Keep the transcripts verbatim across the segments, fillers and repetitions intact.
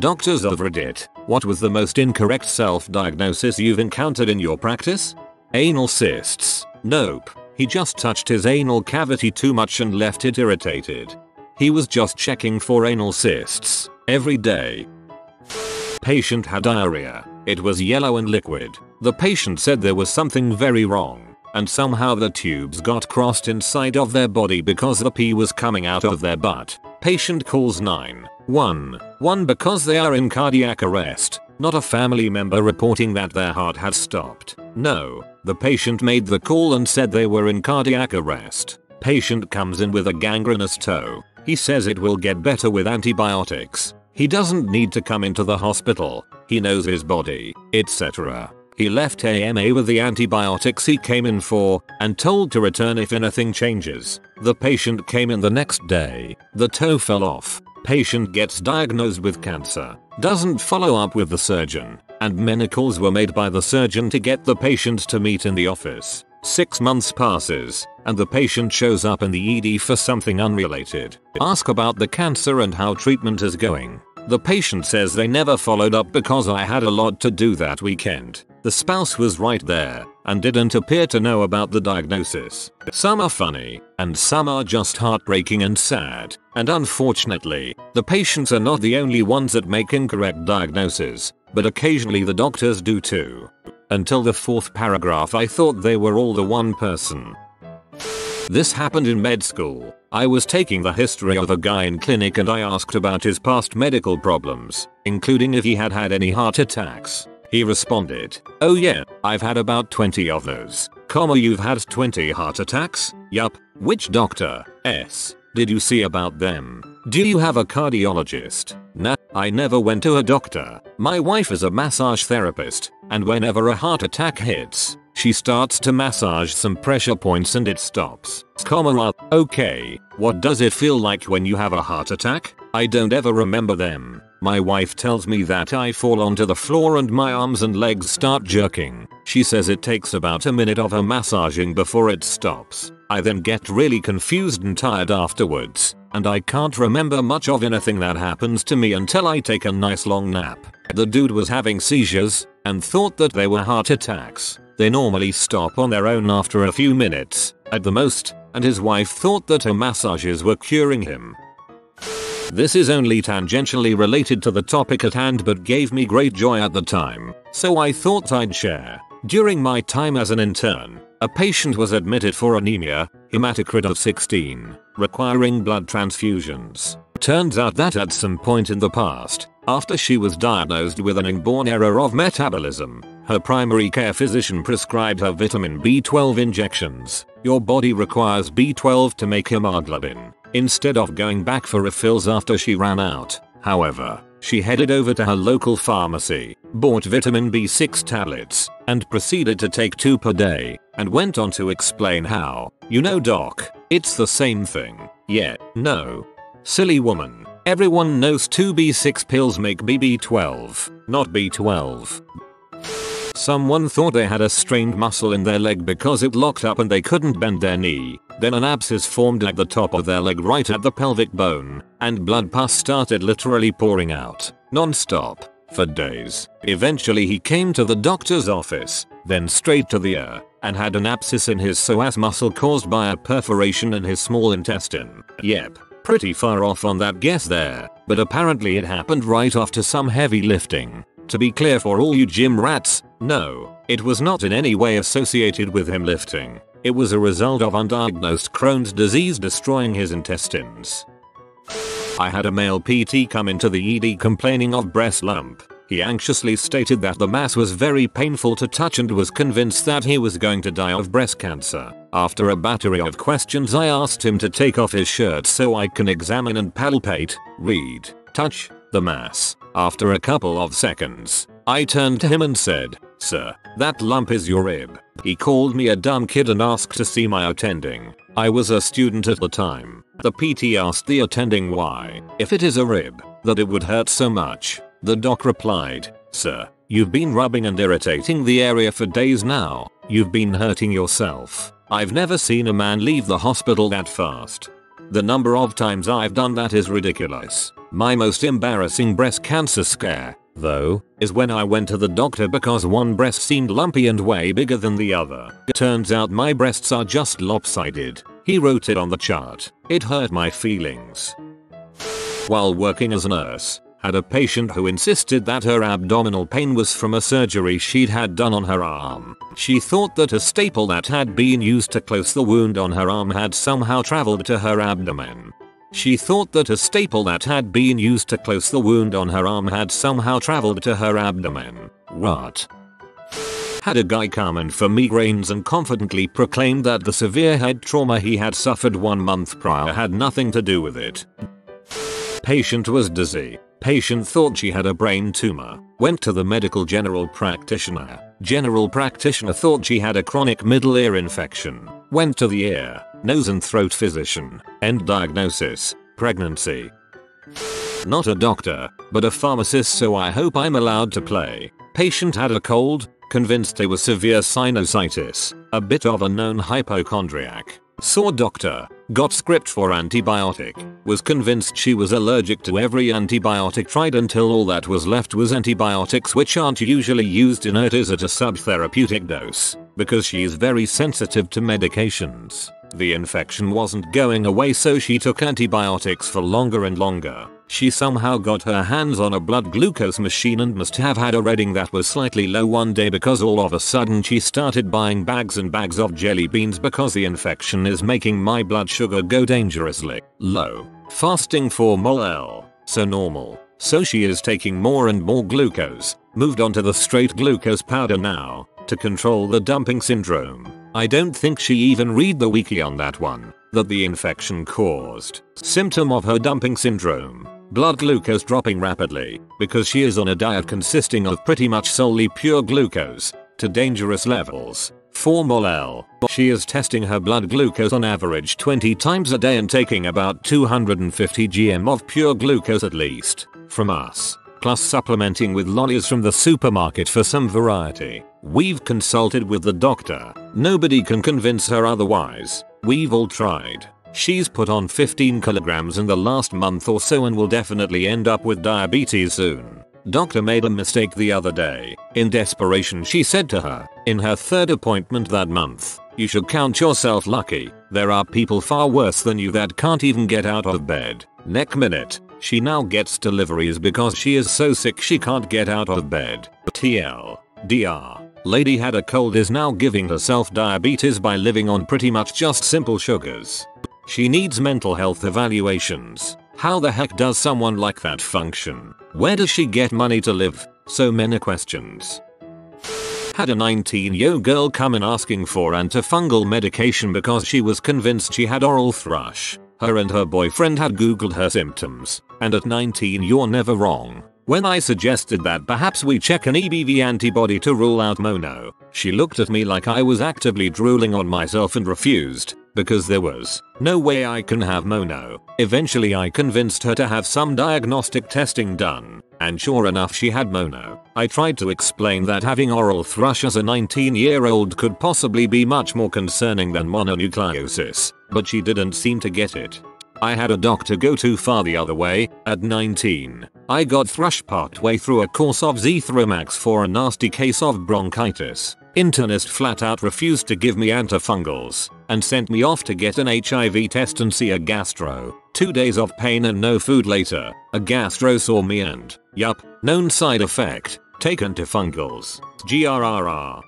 Doctors of Reddit, what was the most incorrect self-diagnosis you've encountered in your practice? Anal cysts. Nope. He just touched his anal cavity too much and left it irritated. He was just checking for anal cysts every day. Patient had diarrhea. It was yellow and liquid. The patient said there was something very wrong, and somehow the tubes got crossed inside of their body because the pee was coming out of their butt. Patient calls nine one one because they are in cardiac arrest, not a family member reporting that their heart had stopped. No, the patient made the call and said they were in cardiac arrest. Patient comes in with a gangrenous toe. He says it will get better with antibiotics. He doesn't need to come into the hospital. He knows his body, et cetera. He left A M A with the antibiotics he came in for, and told to return if anything changes. The patient came in the next day. The toe fell off. Patient gets diagnosed with cancer. Doesn't follow up with the surgeon, and many calls were made by the surgeon to get the patient to meet in the office. Six months passes, and the patient shows up in the E D for something unrelated. Ask about the cancer and how treatment is going. The patient says they never followed up because I had a lot to do that weekend. The spouse was right there and didn't appear to know about the diagnosis. Some are funny, and some are just heartbreaking and sad. And unfortunately, the patients are not the only ones that make incorrect diagnoses, but occasionally the doctors do too. Until the fourth paragraph, I thought they were all the one person. This happened in med school. I was taking the history of a guy in clinic and I asked about his past medical problems, including if he had had any heart attacks. He responded, "Oh yeah, I've had about twenty of those." Comma, "You've had twenty heart attacks?" "Yup." "Which doctor? S. Did you see about them? Do you have a cardiologist?" "Nah, I never went to a doctor. My wife is a massage therapist, and whenever a heart attack hits, she starts to massage some pressure points and it stops." Comma, "Okay, what does it feel like when you have a heart attack?" "I don't ever remember them. My wife tells me that I fall onto the floor and my arms and legs start jerking. She says it takes about a minute of her massaging before it stops. I then get really confused and tired afterwards, and I can't remember much of anything that happens to me until I take a nice long nap." The dude was having seizures and thought that they were heart attacks. They normally stop on their own after a few minutes, at the most, and his wife thought that her massages were curing him. This is only tangentially related to the topic at hand but gave me great joy at the time, so I thought I'd share. During my time as an intern, a patient was admitted for anemia, hematocrit of sixteen, requiring blood transfusions. Turns out that at some point in the past, after she was diagnosed with an inborn error of metabolism, her primary care physician prescribed her vitamin B twelve injections. Your body requires B twelve to make hemoglobin. Instead of going back for refills after she ran out, however, she headed over to her local pharmacy, bought vitamin B six tablets, and proceeded to take two per day, and went on to explain how, "You know, doc, it's the same thing." "Yeah, no. Silly woman. Everyone knows two B six pills make B B twelve, not B twelve. Someone thought they had a strained muscle in their leg because it locked up and they couldn't bend their knee. Then an abscess formed at the top of their leg right at the pelvic bone, and blood pus started literally pouring out, non-stop, for days. Eventually he came to the doctor's office, then straight to the E R, and had an abscess in his psoas muscle caused by a perforation in his small intestine. Yep, pretty far off on that guess there, but apparently it happened right after some heavy lifting. To be clear for all you gym rats, no, it was not in any way associated with him lifting. It was a result of undiagnosed Crohn's disease destroying his intestines. I had a male P T come into the E D complaining of breast lump. He anxiously stated that the mass was very painful to touch and was convinced that he was going to die of breast cancer. After a battery of questions, I asked him to take off his shirt so I can examine and palpate, read, touch the mass. After a couple of seconds, I turned to him and said, "Sir, that lump is your rib." He called me a dumb kid and asked to see my attending. I was a student at the time. The P T asked the attending why, if it is a rib, that it would hurt so much. The doc replied, "Sir, you've been rubbing and irritating the area for days now. You've been hurting yourself. I've never seen a man leave the hospital that fast." The number of times I've done that is ridiculous. My most embarrassing breast cancer scare, though, is when I went to the doctor because one breast seemed lumpy and way bigger than the other. It turns out my breasts are just lopsided. He wrote it on the chart. It hurt my feelings. While working as a nurse, had a patient who insisted that her abdominal pain was from a surgery she'd had done on her arm. She thought that a staple that had been used to close the wound on her arm had somehow traveled to her abdomen. She thought that a staple that had been used to close the wound on her arm had somehow traveled to her abdomen. What? Had a guy come in for migraines and confidently proclaimed that the severe head trauma he had suffered one month prior had nothing to do with it. Patient was dizzy. Patient thought she had a brain tumor. Went to the medical general practitioner. General practitioner thought she had a chronic middle ear infection. Went to the ear, nose and throat physician. End diagnosis: pregnancy. Not a doctor, but a pharmacist, so I hope I'm allowed to play. Patient had a cold, convinced it was severe sinusitis, a bit of a known hypochondriac. Saw doctor, got script for antibiotic, was convinced she was allergic to every antibiotic tried until all that was left was antibiotics which aren't usually used in E R Ts at a subtherapeutic dose, because she is very sensitive to medications. The infection wasn't going away, so she took antibiotics for longer and longer. She somehow got her hands on a blood glucose machine and must have had a reading that was slightly low one day, because all of a sudden she started buying bags and bags of jelly beans because the infection is making my blood sugar go dangerously low. Fasting for four milliliters, so normal, so she is taking more and more glucose. Moved on to the straight glucose powder now, to control the dumping syndrome. I don't think she even read the wiki on that one, that the infection caused. Symptom of her dumping syndrome: blood glucose dropping rapidly, because she is on a diet consisting of pretty much solely pure glucose, to dangerous levels. four milliliters. She is testing her blood glucose on average twenty times a day and taking about two hundred fifty grams of pure glucose at least, from us, plus supplementing with lollies from the supermarket for some variety. We've consulted with the doctor. Nobody can convince her otherwise. We've all tried. She's put on fifteen kilograms in the last month or so and will definitely end up with diabetes soon. Doctor made a mistake the other day. In desperation, she said to her, in her third appointment that month, "You should count yourself lucky. There are people far worse than you that can't even get out of bed." Next minute, she now gets deliveries because she is so sick she can't get out of bed. T L D R. Lady had a cold is now giving herself diabetes by living on pretty much just simple sugars. She needs mental health evaluations. How the heck does someone like that function? Where does she get money to live? So many questions. Had a nineteen-year-old girl come in asking for antifungal medication because she was convinced she had oral thrush. Her and her boyfriend had googled her symptoms, and at nineteen you're never wrong. When I suggested that perhaps we check an E B V antibody to rule out mono, she looked at me like I was actively drooling on myself and refused, because there was no way I can have mono. Eventually I convinced her to have some diagnostic testing done, and sure enough she had mono. I tried to explain that having oral thrush as a nineteen-year-old could possibly be much more concerning than mononucleosis, but she didn't seem to get it. I had a doctor go too far the other way. At nineteen, I got thrush partway through a course of Zithromax for a nasty case of bronchitis. Internist flat out refused to give me antifungals, and sent me off to get an H I V test and see a gastro. Two days of pain and no food later, a gastro saw me and, yup, known side effect, take antifungals. G R R R.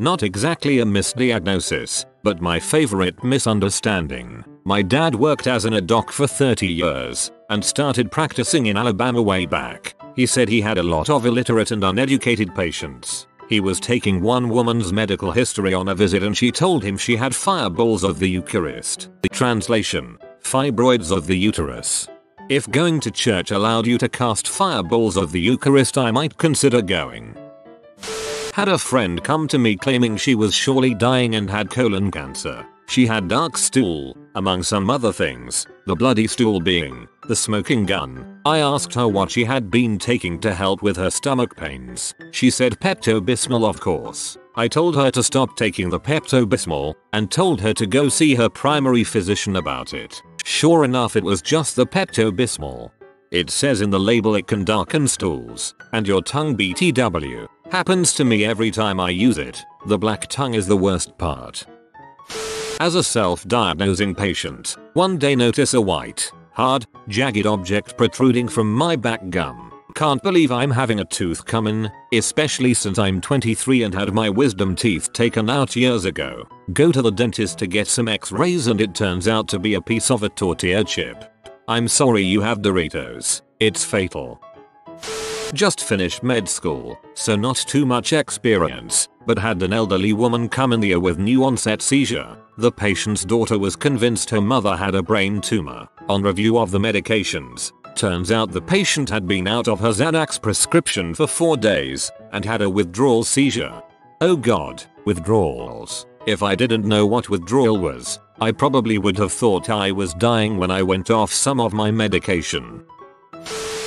Not exactly a misdiagnosis, but my favorite misunderstanding. My dad worked as an ad-doc for thirty years, and started practicing in Alabama way back. He said he had a lot of illiterate and uneducated patients. He was taking one woman's medical history on a visit and she told him she had fireballs of the Eucharist. The translation: fibroids of the uterus. If going to church allowed you to cast fireballs of the Eucharist, I might consider going. Had a friend come to me claiming she was surely dying and had colon cancer. She had dark stool, among some other things, the bloody stool being the smoking gun. I asked her what she had been taking to help with her stomach pains. She said Pepto-Bismol, of course. I told her to stop taking the Pepto-Bismol and told her to go see her primary physician about it. Sure enough, it was just the Pepto-Bismol. It says in the label it can darken stools, and your tongue B T W. Happens to me every time I use it. The black tongue is the worst part. As a self-diagnosing patient, one day notice a white, hard, jagged object protruding from my back gum. Can't believe I'm having a tooth come in, especially since I'm twenty-three and had my wisdom teeth taken out years ago. Go to the dentist to get some x-rays and it turns out to be a piece of a tortilla chip. I'm sorry you have Doritos. It's fatal. Just finished med school, so not too much experience, but had an elderly woman come in the E R with new onset seizure. The patient's daughter was convinced her mother had a brain tumor. On review of the medications, turns out the patient had been out of her Xanax prescription for four days and had a withdrawal seizure. Oh god, withdrawals. If I didn't know what withdrawal was, I probably would have thought I was dying when I went off some of my medication.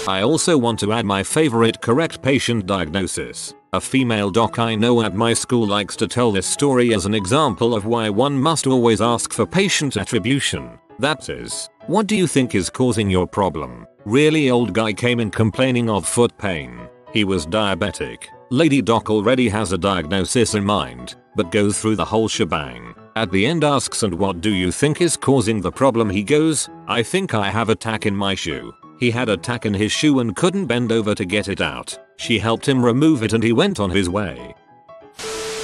I also want to add my favorite correct patient diagnosis. A female doc I know at my school likes to tell this story as an example of why one must always ask for patient attribution. That is, what do you think is causing your problem? Really old guy came in complaining of foot pain. He was diabetic. Lady doc already has a diagnosis in mind, but goes through the whole shebang. At the end asks, and what do you think is causing the problem? He goes, I think I have a tack in my shoe. He had a tack in his shoe and couldn't bend over to get it out. She helped him remove it and he went on his way.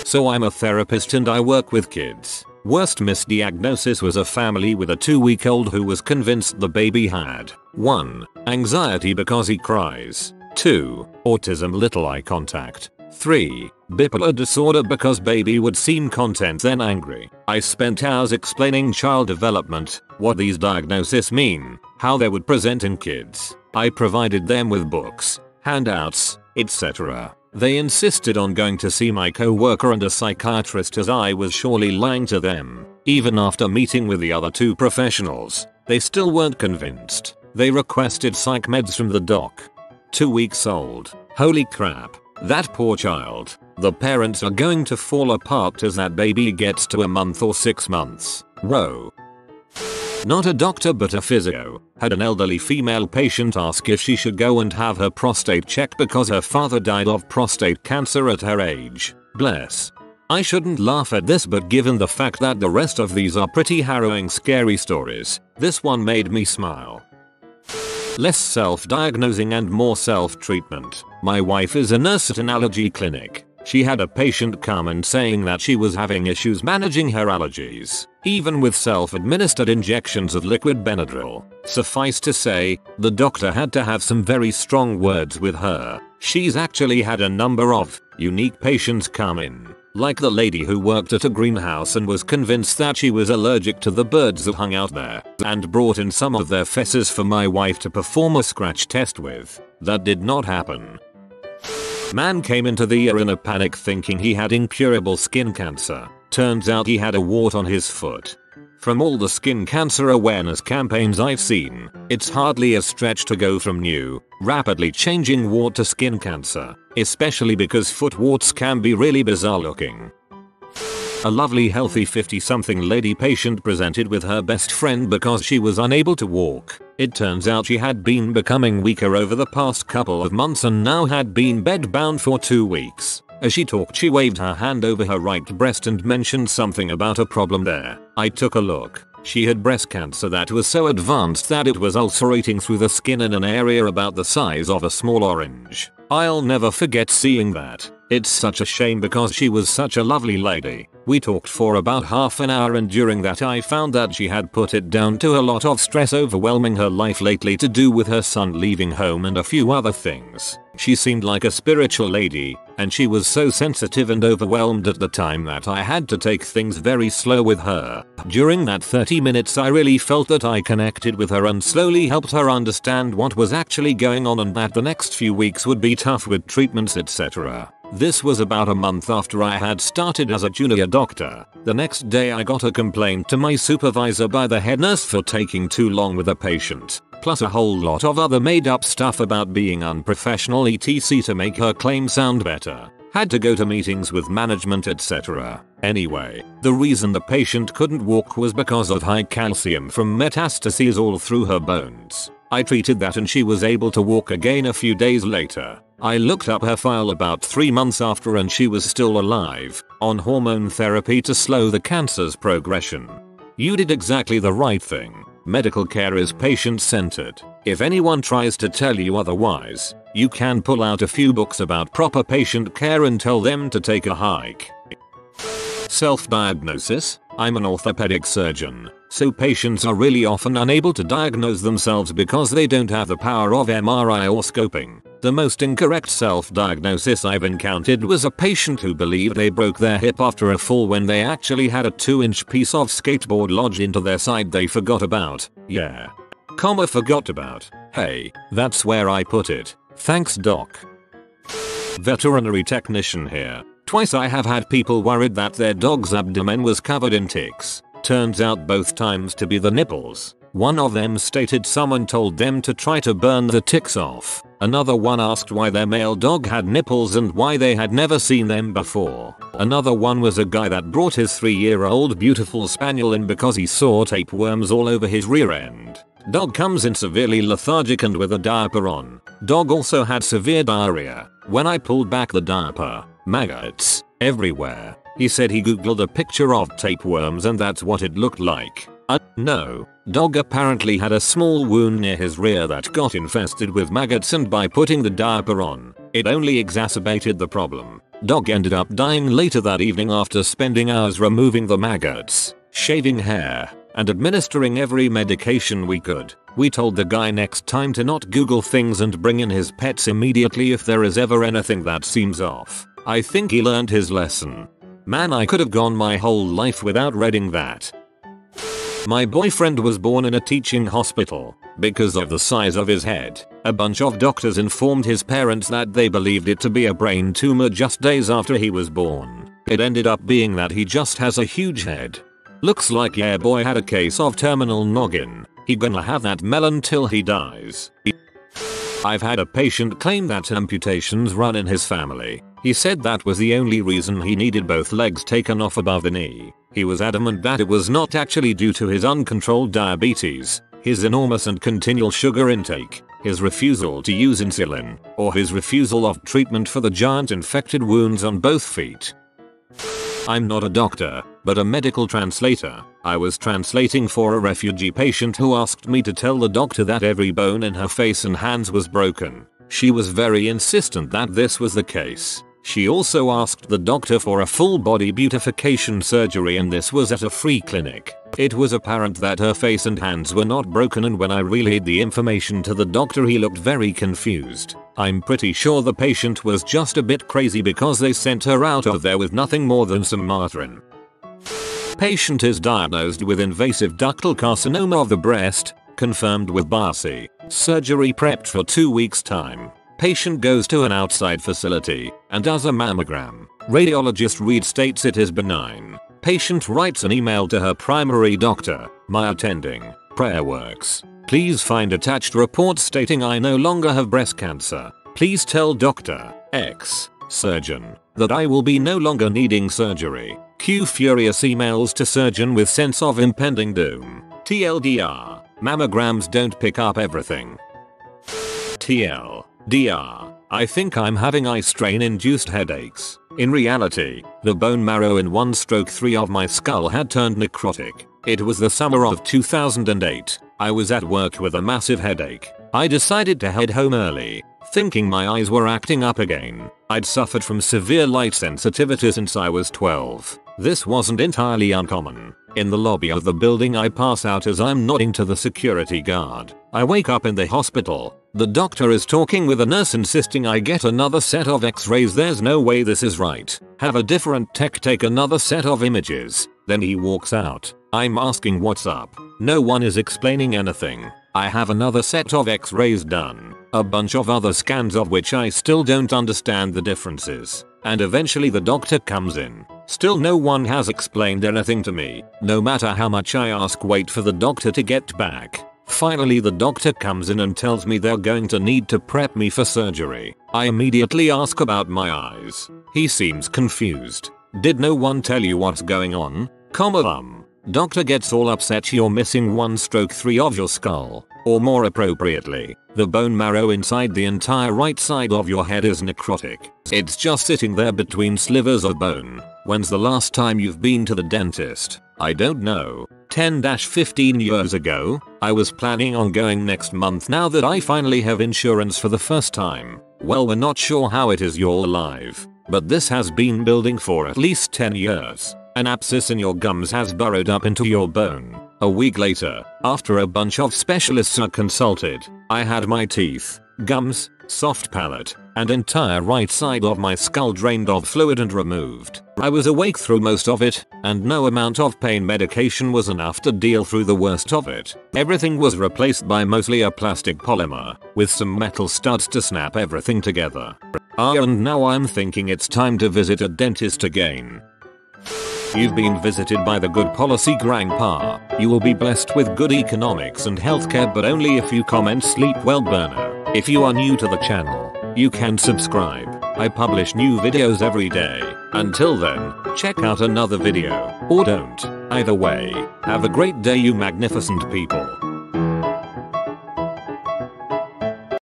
So I'm a therapist and I work with kids. Worst misdiagnosis was a family with a two week old who was convinced the baby had one Anxiety because he cries. two Autism, little eye contact. three Bipolar disorder because baby would seem content then angry. I spent hours explaining child development, what these diagnoses mean, how they would present in kids. I provided them with books, handouts, et cetera. They insisted on going to see my co-worker and a psychiatrist, as I was surely lying to them. Even after meeting with the other two professionals, they still weren't convinced. They requested psych meds from the doc. Two weeks old. Holy crap. That poor child. The parents are going to fall apart as that baby gets to a month or six months. Whoa. Not a doctor but a physio. Had an elderly female patient ask if she should go and have her prostate checked because her father died of prostate cancer at her age. Bless. I shouldn't laugh at this, but given the fact that the rest of these are pretty harrowing, scary stories, this one made me smile. Less self-diagnosing and more self-treatment. My wife is a nurse at an allergy clinic. She had a patient come in saying that she was having issues managing her allergies, even with self-administered injections of liquid Benadryl. Suffice to say, the doctor had to have some very strong words with her. She's actually had a number of unique patients come in, like the lady who worked at a greenhouse and was convinced that she was allergic to the birds that hung out there, and brought in some of their feces for my wife to perform a scratch test with. That did not happen. Man came into the E R in a panic thinking he had incurable skin cancer. Turns out he had a wart on his foot. From all the skin cancer awareness campaigns I've seen, it's hardly a stretch to go from new, rapidly changing wart to skin cancer, especially because foot warts can be really bizarre looking. A lovely healthy fifty something lady patient presented with her best friend because she was unable to walk. It turns out she had been becoming weaker over the past couple of months and now had been bedbound for two weeks. As she talked, she waved her hand over her right breast and mentioned something about a problem there. I took a look. She had breast cancer that was so advanced that it was ulcerating through the skin in an area about the size of a small orange. I'll never forget seeing that. It's such a shame because she was such a lovely lady. We talked for about half an hour, and during that I found that she had put it down to a lot of stress overwhelming her life lately, to do with her son leaving home and a few other things. She seemed like a spiritual lady, and she was so sensitive and overwhelmed at the time that I had to take things very slow with her. During that thirty minutes I really felt that I connected with her and slowly helped her understand what was actually going on, and that the next few weeks would be tough with treatments, et cetera. This was about a month after I had started as a junior doctor. The next day I got a complaint to my supervisor by the head nurse for taking too long with a patient, plus a whole lot of other made up stuff about being unprofessional, et cetera, to make her claim sound better. had to go to meetings with management, et cetera. Anyway, the reason the patient couldn't walk was because of high calcium from metastases all through her bones. I treated that and she was able to walk again a few days later. I looked up her file about three months after and she was still alive, on hormone therapy to slow the cancer's progression. You did exactly the right thing. Medical care is patient-centered. If anyone tries to tell you otherwise, you can pull out a few books about proper patient care and tell them to take a hike. Self-diagnosis. I'm an orthopedic surgeon, so patients are really often unable to diagnose themselves because they don't have the power of M R I or scoping. The most incorrect self-diagnosis I've encountered was a patient who believed they broke their hip after a fall when they actually had a two inch piece of skateboard lodged into their side they forgot about. Yeah. Comma forgot about. Hey, that's where I put it. Thanks, doc. Veterinary technician here. Twice I have had people worried that their dog's abdomen was covered in ticks. Turns out both times to be the nipples. One of them stated someone told them to try to burn the ticks off. Another one asked why their male dog had nipples and why they had never seen them before. Another one was a guy that brought his three year old beautiful spaniel in because he saw tapeworms all over his rear end. Dog comes in severely lethargic and with a diaper on. Dog also had severe diarrhea. When I pulled back the diaper, maggots everywhere. He said he googled a picture of tapeworms and that's what it looked like. Uh, no. Dog apparently had a small wound near his rear that got infested with maggots, and by putting the diaper on, it only exacerbated the problem. Dog ended up dying later that evening after spending hours removing the maggots, shaving hair, and administering every medication we could. We told the guy next time to not Google things and bring in his pets immediately if there is ever anything that seems off. I think he learned his lesson. Man, I could have gone my whole life without reading that. My boyfriend was born in a teaching hospital. Because of the size of his head, a bunch of doctors informed his parents that they believed it to be a brain tumor just days after he was born. It ended up being that he just has a huge head. Looks like yeah boy had a case of terminal noggin. He gonna have that melon till he dies. I've had a patient claim that amputations run in his family. He said that was the only reason he needed both legs taken off above the knee. He was adamant that it was not actually due to his uncontrolled diabetes, his enormous and continual sugar intake, his refusal to use insulin, or his refusal of treatment for the giant infected wounds on both feet. I'm not a doctor, but a medical translator. I was translating for a refugee patient who asked me to tell the doctor that every bone in her face and hands was broken. She was very insistent that this was the case. She also asked the doctor for a full body beautification surgery, and this was at a free clinic. It was apparent that her face and hands were not broken, and when I relayed the information to the doctor he looked very confused. I'm pretty sure the patient was just a bit crazy because they sent her out of there with nothing more than some margarine. Patient is diagnosed with invasive ductal carcinoma of the breast, confirmed with biopsy, surgery prepped for two weeks time. Patient goes to an outside facility and does a mammogram. Radiologist read states it is benign. Patient writes an email to her primary doctor, my attending, prayer works. Please find attached report stating I no longer have breast cancer. Please tell Doctor X, surgeon, that I will be no longer needing surgery. Cue furious emails to surgeon with sense of impending doom. T L D R, mammograms don't pick up everything. T L. D R. I think I'm having eye strain induced headaches. In reality, the bone marrow in one stroke three of my skull had turned necrotic. It was the summer of two thousand eight. I was at work with a massive headache. I decided to head home early, thinking my eyes were acting up again. I'd suffered from severe light sensitivity since I was twelve. This wasn't entirely uncommon. In the lobby of the building I pass out as I'm nodding to the security guard. I wake up in the hospital. The doctor is talking with a nurse, insisting I get another set of x-rays. There's no way this is right. Have a different tech take another set of images. Then he walks out. I'm asking what's up. No one is explaining anything. I have another set of x-rays done, a bunch of other scans of which I still don't understand the differences. And eventually the doctor comes in. Still no one has explained anything to me. No matter how much I ask, wait for the doctor to get back. Finally the doctor comes in and tells me they're going to need to prep me for surgery. I immediately ask about my eyes. He seems confused. Did no one tell you what's going on? Comma um. Doctor gets all upset. You're missing one stroke three of your skull, or more appropriately, the bone marrow inside the entire right side of your head is necrotic. It's just sitting there between slivers of bone. When's the last time you've been to the dentist? I don't know. ten to fifteen years ago. I was planning on going next month now that I finally have insurance for the first time. Well, we're not sure how it is you're alive, but this has been building for at least ten years. An abscess in your gums has burrowed up into your bone. A week later, after a bunch of specialists are consulted, I had my teeth, gums, soft palate, and entire right side of my skull drained of fluid and removed. I was awake through most of it, and no amount of pain medication was enough to deal through the worst of it. Everything was replaced by mostly a plastic polymer, with some metal studs to snap everything together. Ah, and now I'm thinking it's time to visit a dentist again. You've been visited by the good policy grandpa. You will be blessed with good economics and healthcare, but only if you comment sleep well burner. If you are new to the channel, you can subscribe. I publish new videos every day. Until then, check out another video, or don't. Either way, have a great day you magnificent people.